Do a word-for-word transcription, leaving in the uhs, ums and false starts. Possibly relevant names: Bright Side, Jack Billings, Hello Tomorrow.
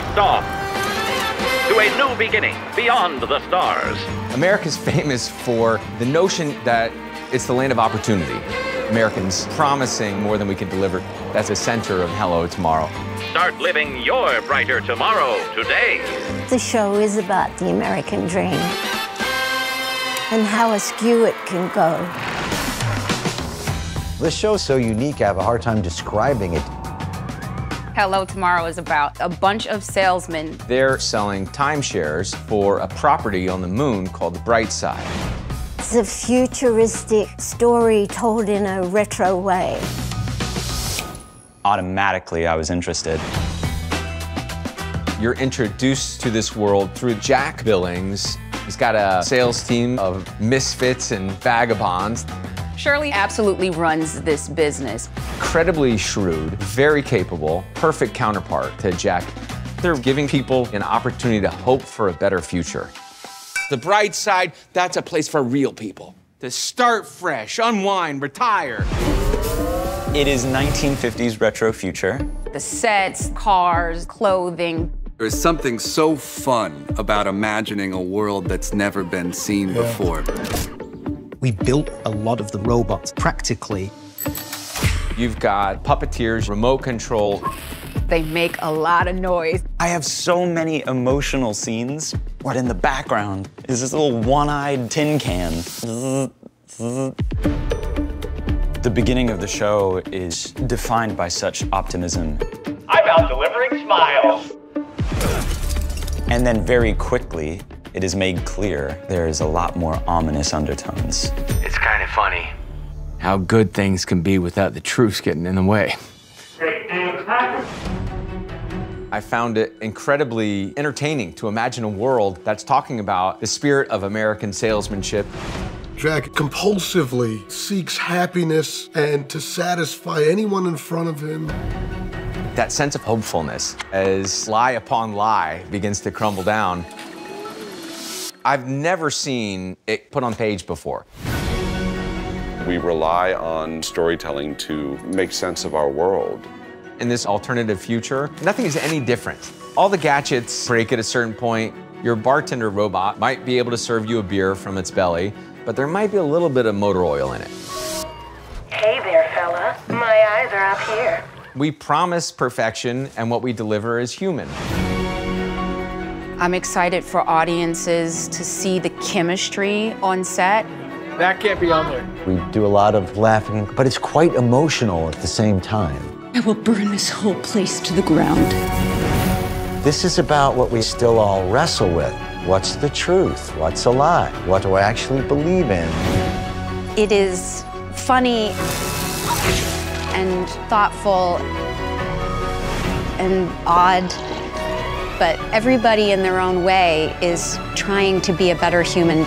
blast off to a new beginning beyond the stars. America's famous for the notion that it's the land of opportunity. Americans promising more than we can deliver. That's the center of Hello Tomorrow. Start living your brighter tomorrow today. The show is about the American dream and how askew it can go. This show's so unique, I have a hard time describing it. Hello Tomorrow is about a bunch of salesmen. They're selling timeshares for a property on the moon called the Bright Side. It's a futuristic story told in a retro way. Automatically, I was interested. You're introduced to this world through Jack Billings. He's got a sales team of misfits and vagabonds. Shirley absolutely runs this business. Incredibly shrewd, very capable, perfect counterpart to Jack. They're giving people an opportunity to hope for a better future. The Bright Side, that's a place for real people. To start fresh, unwind, retire. It is nineteen fifties retro future. The sets, cars, clothing. There's something so fun about imagining a world that's never been seen yeah. before. We built a lot of the robots, practically. You've got puppeteers, remote control. They make a lot of noise. I have so many emotional scenes. What in the background is this little one-eyed tin can. The beginning of the show is defined by such optimism. I'm out delivering smiles. And then very quickly, it is made clear there is a lot more ominous undertones. It's kind of funny how good things can be without the truth getting in the way. I found it incredibly entertaining to imagine a world that's talking about the spirit of American salesmanship. Jack compulsively seeks happiness and to satisfy anyone in front of him. That sense of hopefulness as lie upon lie begins to crumble down. I've never seen it put on page before. We rely on storytelling to make sense of our world. In this alternative future, nothing is any different. All the gadgets break at a certain point. Your bartender robot might be able to serve you a beer from its belly, but there might be a little bit of motor oil in it. Hey there, fella. My eyes are up here. We promise perfection, and what we deliver is human. I'm excited for audiences to see the chemistry on set. That can't be on there. We do a lot of laughing, but it's quite emotional at the same time. I will burn this whole place to the ground. This is about what we still all wrestle with. What's the truth? What's a lie? What do I actually believe in? It is funny and thoughtful and odd, but everybody in their own way is trying to be a better human.